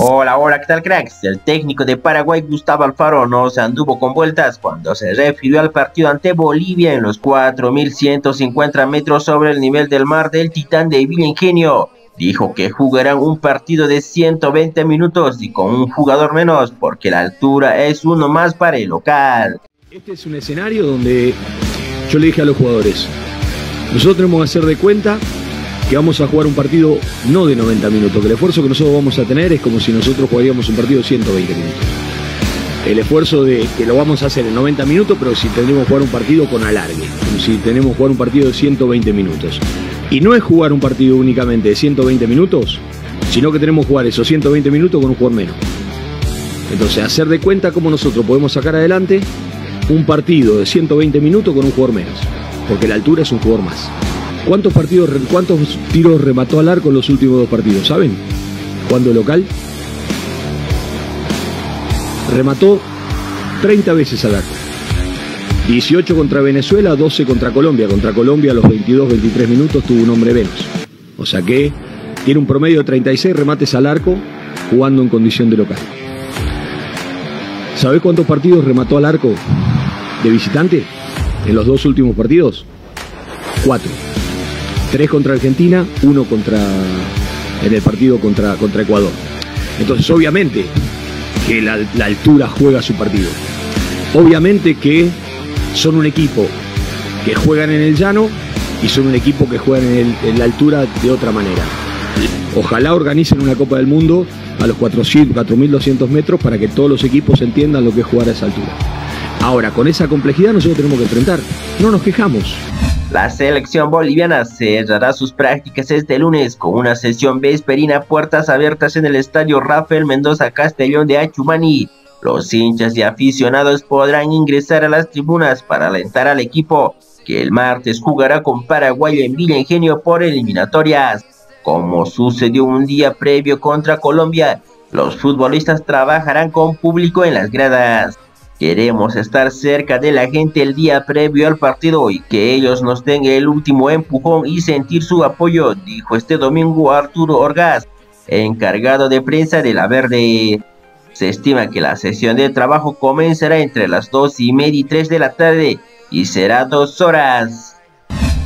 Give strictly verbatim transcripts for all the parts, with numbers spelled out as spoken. Hola, hola, ¿qué tal, cracks? El técnico de Paraguay, Gustavo Alfaro, no se anduvo con vueltas cuando se refirió al partido ante Bolivia en los cuatro mil ciento cincuenta metros sobre el nivel del mar del Titán de Villingenio. Dijo que jugarán un partido de ciento veinte minutos y con un jugador menos, porque la altura es uno más para el local. Este es un escenario donde yo le dije a los jugadores, nosotros vamos a hacer de cuenta que vamos a jugar un partido no de noventa minutos, que el esfuerzo que nosotros vamos a tener es como si nosotros jugaríamos un partido de ciento veinte minutos. El esfuerzo de que lo vamos a hacer en noventa minutos, pero si tendremos que jugar un partido con alargue, como si tenemos que jugar un partido de ciento veinte minutos. Y no es jugar un partido únicamente de ciento veinte minutos, sino que tenemos que jugar esos ciento veinte minutos con un jugador menos. Entonces, hacer de cuenta cómo nosotros podemos sacar adelante un partido de ciento veinte minutos con un jugador menos, porque la altura es un jugador más. ¿Cuántos partidos, cuántos tiros remató al arco en los últimos dos partidos? ¿Saben? Jugando local, remató treinta veces al arco. dieciocho contra Venezuela, doce contra Colombia. Contra Colombia a los veintidós, veintitrés minutos tuvo un hombre menos. O sea que tiene un promedio de treinta y seis remates al arco jugando en condición de local. ¿Sabés cuántos partidos remató al arco de visitante en los dos últimos partidos? Cuatro. Tres contra Argentina, uno contra en el partido contra, contra Ecuador. Entonces, obviamente que la, la altura juega su partido. Obviamente que son un equipo que juegan en el llano y son un equipo que juegan en, el, en la altura de otra manera. Ojalá organicen una Copa del Mundo a los cuatro mil doscientos metros para que todos los equipos entiendan lo que es jugar a esa altura. Ahora, con esa complejidad nosotros tenemos que enfrentar. No nos quejamos. La selección boliviana cerrará sus prácticas este lunes con una sesión vesperina puertas abiertas en el estadio Rafael Mendoza Castellón de Achumani. Los hinchas y aficionados podrán ingresar a las tribunas para alentar al equipo, que el martes jugará con Paraguay en Villingenio por eliminatorias. Como sucedió un día previo contra Colombia, los futbolistas trabajarán con público en las gradas. Queremos estar cerca de la gente el día previo al partido y que ellos nos den el último empujón y sentir su apoyo, dijo este domingo Arturo Orgaz, encargado de prensa de La Verde. Se estima que la sesión de trabajo comenzará entre las dos y media y tres de la tarde y será dos horas.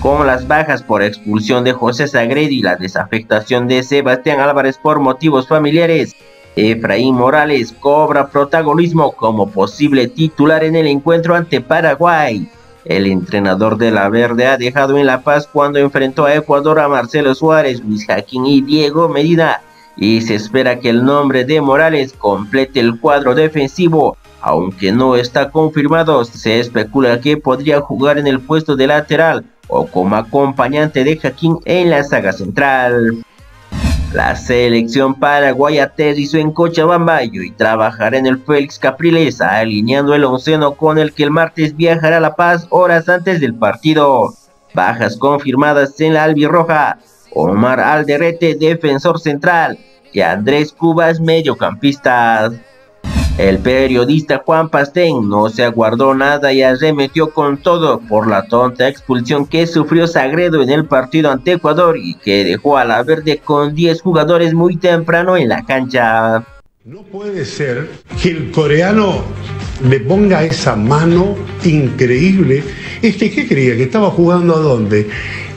Con las bajas por expulsión de José Sagredi y la desafectación de Sebastián Álvarez por motivos familiares, Efraín Morales cobra protagonismo como posible titular en el encuentro ante Paraguay. El entrenador de La Verde ha dejado en La Paz cuando enfrentó a Ecuador a Marcelo Suárez, Luis Haquín y Diego Medina, y se espera que el nombre de Morales complete el cuadro defensivo. Aunque no está confirmado, se especula que podría jugar en el puesto de lateral o como acompañante de Haquín en la saga central. La selección paraguaya aterrizó en Cochabamba y trabajará en el Félix Caprilesa, alineando el onceno con el que el martes viajará a La Paz horas antes del partido. Bajas confirmadas en la albirroja: Omar Alderrete, defensor central, y Andrés Cubas, mediocampista. El periodista Juan Pastén no se aguardó nada y arremetió con todo por la tonta expulsión que sufrió Sagredo en el partido ante Ecuador y que dejó a La Verde con diez jugadores muy temprano en la cancha. No puede ser que el coreano le ponga esa mano increíble. Este, ¿qué creía? ¿Que estaba jugando a dónde?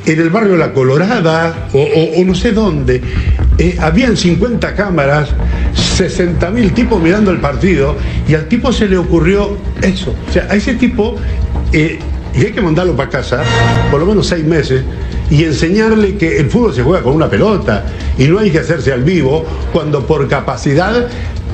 En el barrio La Colorada o, o, o no sé dónde. Eh, habían cincuenta cámaras, sesenta mil tipos mirando el partido y al tipo se le ocurrió eso. O sea, a ese tipo, eh, y hay que mandarlo para casa, por lo menos seis meses, y enseñarle que el fútbol se juega con una pelota y no hay que hacerse al vivo cuando por capacidad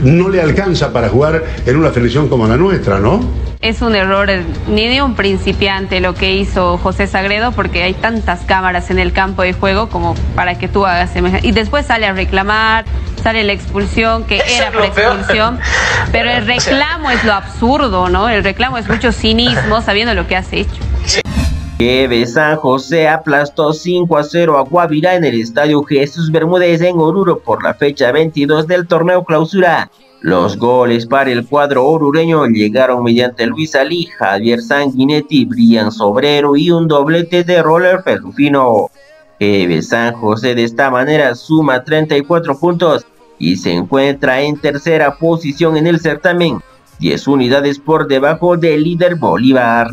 no le alcanza para jugar en una selección como la nuestra, ¿no? Es un error ni de un principiante lo que hizo José Sagredo, porque hay tantas cámaras en el campo de juego como para que tú hagas semejante. Y después sale a reclamar, sale la expulsión, que eso era preexpulsión, pero el reclamo, o sea, es lo absurdo, ¿no? El reclamo es mucho cinismo sabiendo lo que has hecho. Eve San José aplastó cinco a cero a Guavirá en el Estadio Jesús Bermúdez en Oruro por la fecha veintidós del torneo clausura. Los goles para el cuadro orureño llegaron mediante Luis Ali, Javier Sanguinetti, Brian Sobrero y un doblete de Roller Perrufino. Eve San José de esta manera suma treinta y cuatro puntos y se encuentra en tercera posición en el certamen, diez unidades por debajo del líder Bolívar.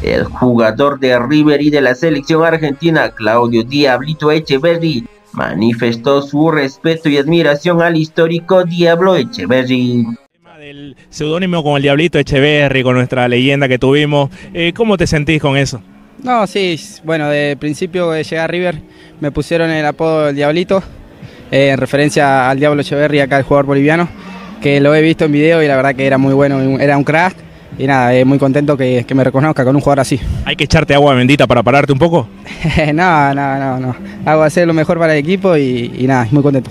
El jugador de River y de la selección argentina, Claudio Diablito Echeverri, manifestó su respeto y admiración al histórico Diablo Echeverri. El seudónimo con el Diablito Echeverri, con nuestra leyenda que tuvimos, eh, ¿cómo te sentís con eso? No, sí, bueno, de principio de llegar a River me pusieron el apodo del Diablito, eh, en referencia al Diablo Echeverri, acá el jugador boliviano, que lo he visto en video y la verdad que era muy bueno, era un crack. Y nada, eh, muy contento que, que me reconozca con un jugador así. ¿Hay que echarte agua bendita para pararte un poco? no, no, no, no. Hago hacer lo mejor para el equipo y, y nada, muy contento.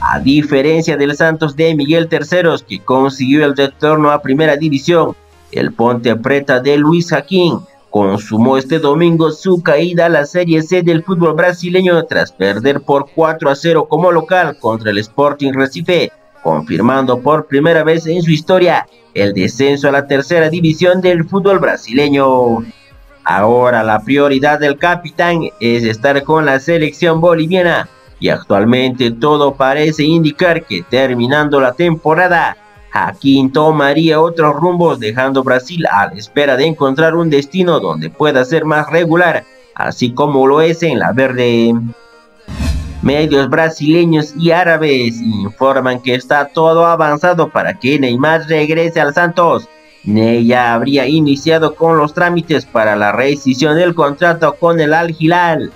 A diferencia del Santos de Miguel Terceros, que consiguió el retorno a Primera División, el Ponte Preta de Luis Haquín consumó este domingo su caída a la Serie C del fútbol brasileño tras perder por cuatro a cero como local contra el Sporting Recife, confirmando por primera vez en su historia el descenso a la tercera división del fútbol brasileño. Ahora la prioridad del capitán es estar con la selección boliviana y actualmente todo parece indicar que terminando la temporada, Haquín tomaría otros rumbos dejando Brasil a la espera de encontrar un destino donde pueda ser más regular, así como lo es en La Verde. Medios brasileños y árabes informan que está todo avanzado para que Neymar regrese al Santos. Ney ya habría iniciado con los trámites para la rescisión del contrato con el Al-Hilal.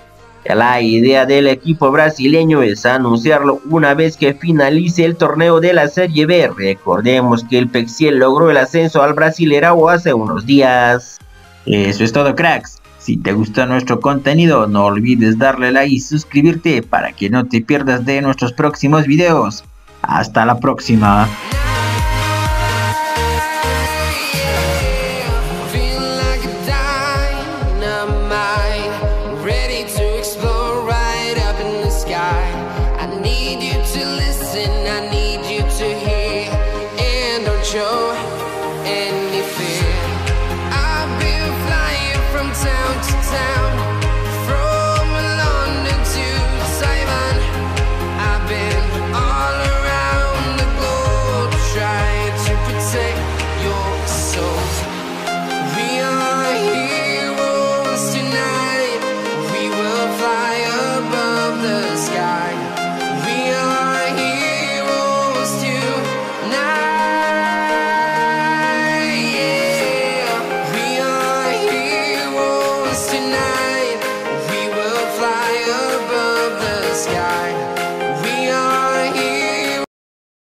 La idea del equipo brasileño es anunciarlo una vez que finalice el torneo de la Serie B. Recordemos que el Pexiel logró el ascenso al Brasileirao hace unos días. Eso es todo, cracks. Si te gusta nuestro contenido, no olvides darle like y suscribirte para que no te pierdas de nuestros próximos videos. Hasta la próxima.